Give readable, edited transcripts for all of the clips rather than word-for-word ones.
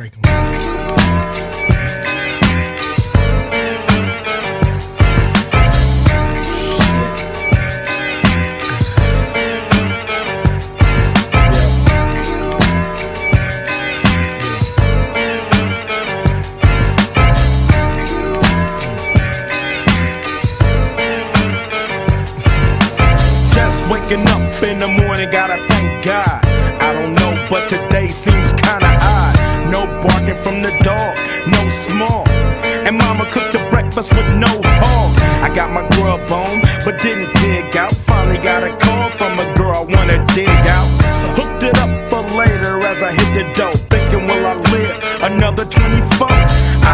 break them. Waking up in the morning, gotta thank God. I don't know, but today seems kinda odd. No barking from the dog, no small. And mama cooked the breakfast with no hog. I got my grub on, but didn't dig out. Finally got a call from a girl I wanna dig out. So hooked it up for later as I hit the dough. Thinking, will I live another 24?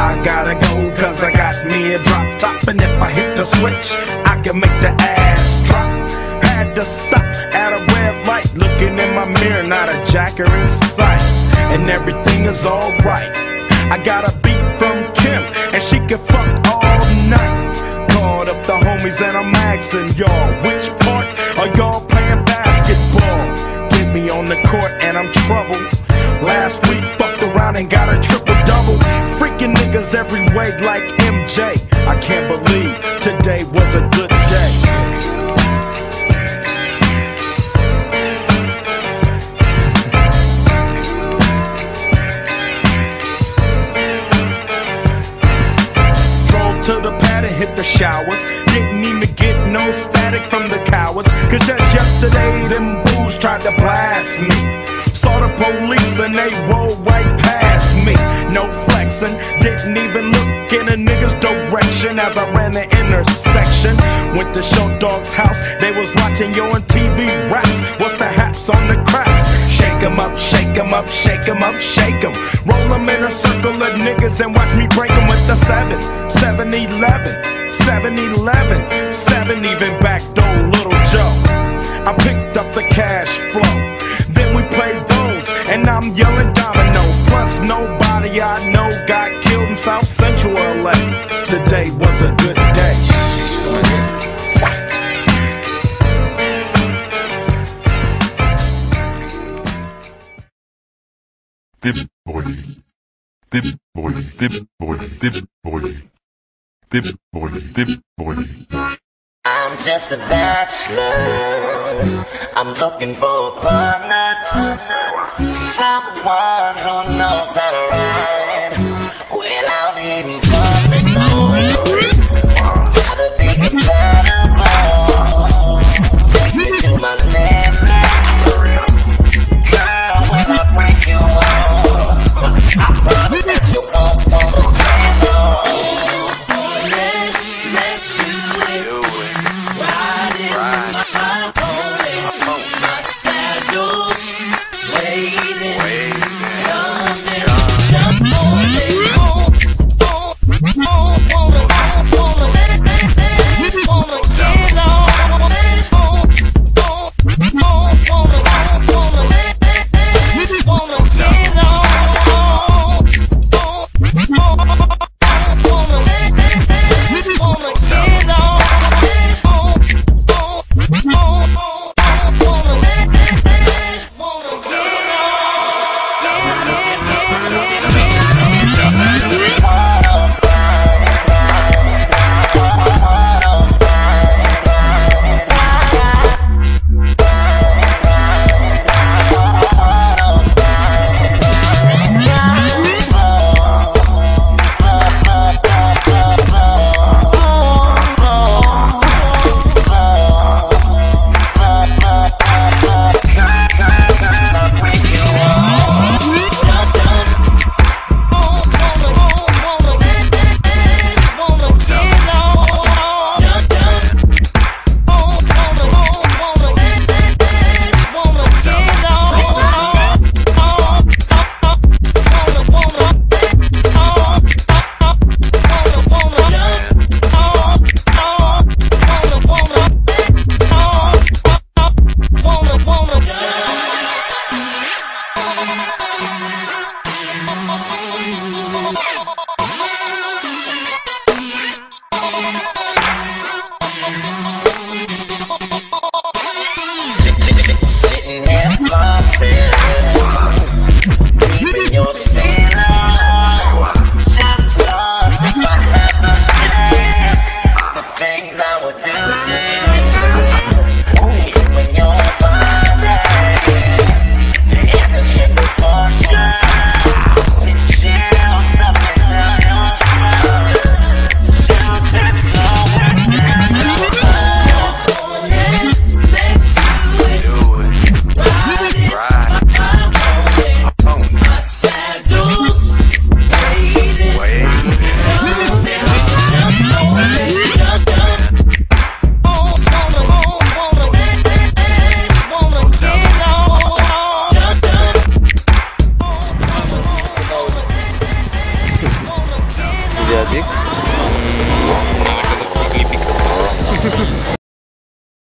I gotta go, cause I got me a drop top. And if I hit the switch, I can make the ass drop. Had to stop at a red light, looking in my mirror, not a jacker in sight. And everything is alright. I got a beat from Kim, and she can fuck all night. Called up the homies and I'm asking y'all, which part are y'all playing basketball? Get me on the court and I'm troubled. Last week fucked around and got a triple-double. Freaking niggas every way like MJ. I can't believe today was a good day. To the pad and hit the showers. Didn't even get no static from the cowards, cause just yesterday them boos tried to blast me. Saw the police and they rolled right past me. No flexing, didn't even look in a nigga's direction as I ran the intersection. Went to show dog's house, they was watching you on TV raps. What's the haps on the craps? Shake 'em up, shake 'em up, shake 'em up, shake 'em. Roll 'em in a circle of niggas and watch me break 'em with the 7, 7-11, 7-11, 7 even backdoor Little Joe. I picked up the cash flow, then we played bones, and I'm yelling domino. Plus nobody I know got killed in South Central LA. Today was a good day. I'm just a bachelor, I'm looking for a partner, someone who knows how to ride. Well,